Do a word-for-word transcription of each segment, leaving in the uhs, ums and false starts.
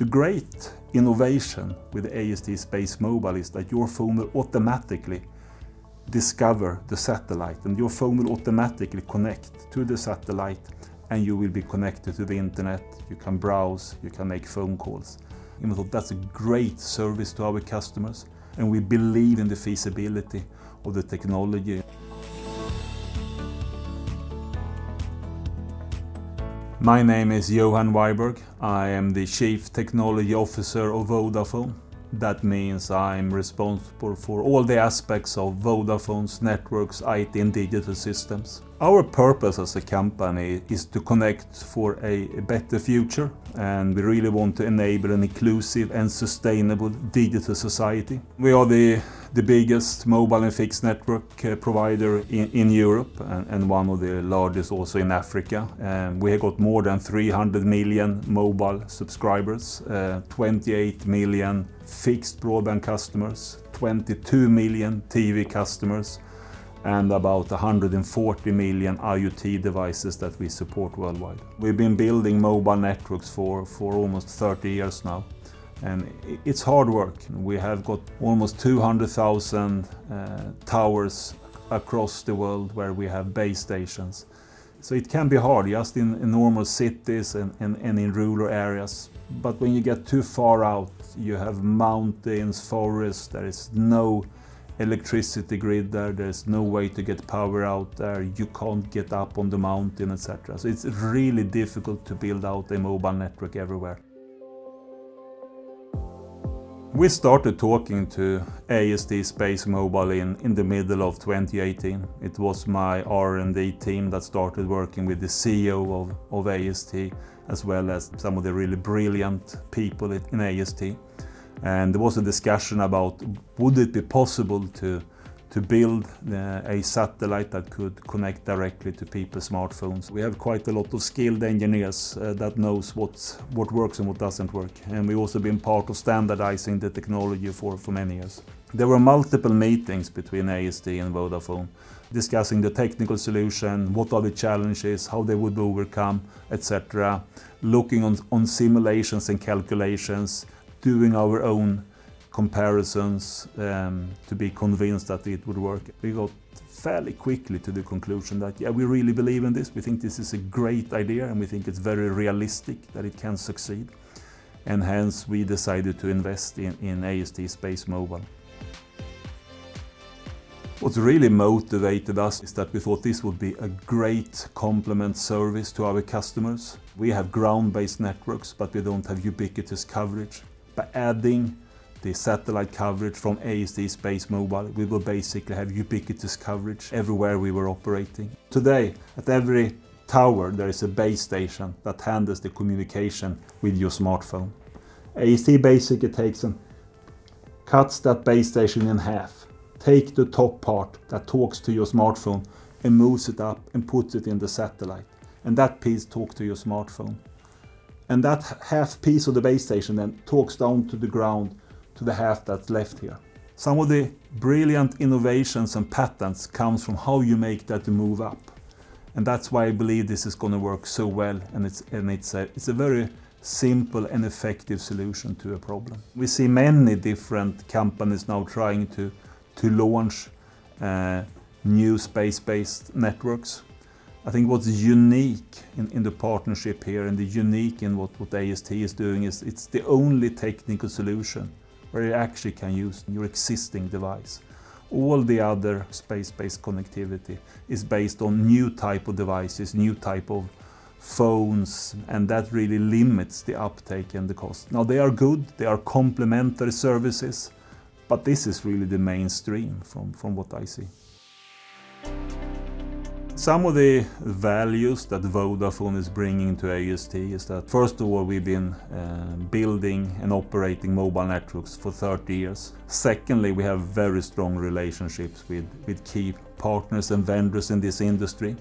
The great innovation with the A S T SpaceMobile is that your phone will automatically discover the satellite, and your phone will automatically connect to the satellite, and you will be connected to the internet. You can browse, you can make phone calls. And we thought that's a great service to our customers, and we believe in the feasibility of the technology. My name is Johan Wibergh. I am the Chief Technology Officer of Vodafone. That means I'm responsible for all the aspects of Vodafone's networks, I T and digital systems. Our purpose as a company is to connect for a better future, and we really want to enable an inclusive and sustainable digital society. We are the, the biggest mobile and fixed network provider in, in Europe, and, and one of the largest also in Africa. Um, we have got more than three hundred million mobile subscribers, uh, twenty-eight million fixed broadband customers, twenty-two million T V customers, and about one hundred forty million I O T devices that we support worldwide. We've been building mobile networks for, for almost thirty years now, and it's hard work. We have got almost two hundred thousand uh, towers across the world where we have base stations. So it can be hard just in, in normal cities and, and, and in rural areas. But when you get too far out, you have mountains, forests, there is no electricity grid there, there's no way to get power out there, you can't get up on the mountain, et cetera. So it's really difficult to build out a mobile network everywhere. We started talking to A S T SpaceMobile in, in the middle of twenty eighteen. It was my R and D team that started working with the C E O of, of A S T, as well as some of the really brilliant people in A S T. And there was a discussion about would it be possible to, to build uh, a satellite that could connect directly to people's smartphones. We have quite a lot of skilled engineers uh, that knows what's, what works and what doesn't work. And we've also been part of standardizing the technology for, for many years. There were multiple meetings between A S T and Vodafone discussing the technical solution, what are the challenges, how they would overcome, et cetera. Looking on, on simulations and calculations, doing our own comparisons um, to be convinced that it would work. We got fairly quickly to the conclusion that, yeah, we really believe in this. We think this is a great idea, and we think it's very realistic that it can succeed. And hence we decided to invest in, in A S T SpaceMobile. What really motivated us is that we thought this would be a great complement service to our customers. We have ground-based networks, but we don't have ubiquitous coverage. By adding the satellite coverage from A S T SpaceMobile, we will basically have ubiquitous coverage everywhere we were operating. Today, at every tower, there is a base station that handles the communication with your smartphone. A S T basically takes and cuts that base station in half, takes the top part that talks to your smartphone and moves it up and puts it in the satellite. And that piece talks to your smartphone. And that half piece of the base station then talks down to the ground to the half that's left here. Some of the brilliant innovations and patents comes from how you make that move up. And that's why I believe this is going to work so well, and it's, and it's, a, it's a very simple and effective solution to a problem. We see many different companies now trying to, to launch uh, new space-based networks. I think what's unique in, in the partnership here, and the unique in what, what A S T is doing, is it's the only technical solution where you actually can use your existing device. All the other space-based connectivity is based on new type of devices, new type of phones, and that really limits the uptake and the cost. Now, they are good, they are complementary services, but this is really the mainstream from, from what I see. Some of the values that Vodafone is bringing to A S T is that, first of all, we've been uh, building and operating mobile networks for thirty years. Secondly, we have very strong relationships with, with key partners and vendors in this industry,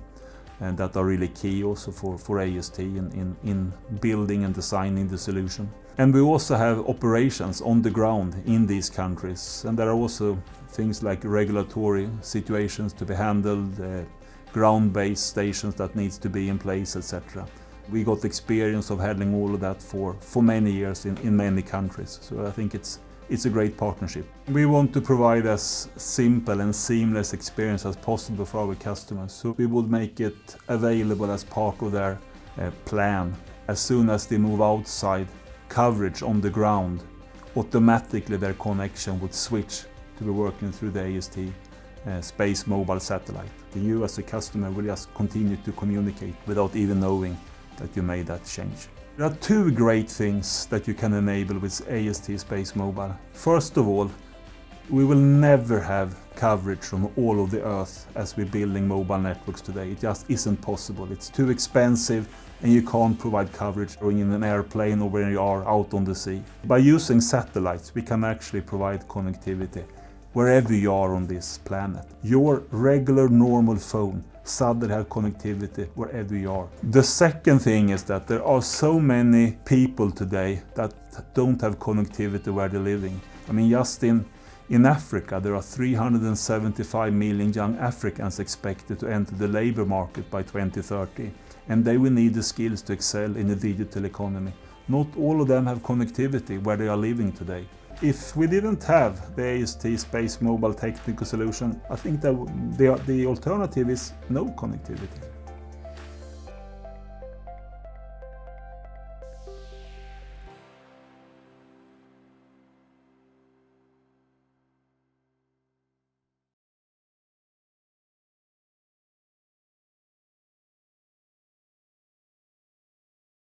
and that are really key also for, for A S T in, in, in building and designing the solution. And we also have operations on the ground in these countries, and there are also things like regulatory situations to be handled, uh, ground-based stations that needs to be in place, et cetera. we got the experience of handling all of that for, for many years in, in many countries. So I think it's, it's a great partnership. We want to provide as simple and seamless experience as possible for our customers. So we would make it available as part of their uh, plan. As soon as they move outside coverage on the ground, automatically their connection would switch to be working through the A S T uh, SpaceMobile satellite. You as a customer will just continue to communicate without even knowing that you made that change. There are two great things that you can enable with A S T SpaceMobile. First of all, we will never have coverage from all of the Earth as we're building mobile networks today. It just isn't possible. It's too expensive and you can't provide coverage in an airplane or where you are out on the sea. By using satellites, we can actually provide connectivity wherever you are on this planet. Your regular normal phone suddenly has connectivity wherever you are. The second thing is that there are so many people today that don't have connectivity where they're living. I mean, just in In Africa, there are three hundred seventy-five million young Africans expected to enter the labor market by twenty thirty, and they will need the skills to excel in the digital economy. Not all of them have connectivity where they are living today. If we didn't have the A S T SpaceMobile technical solution, I think that the, the alternative is no connectivity.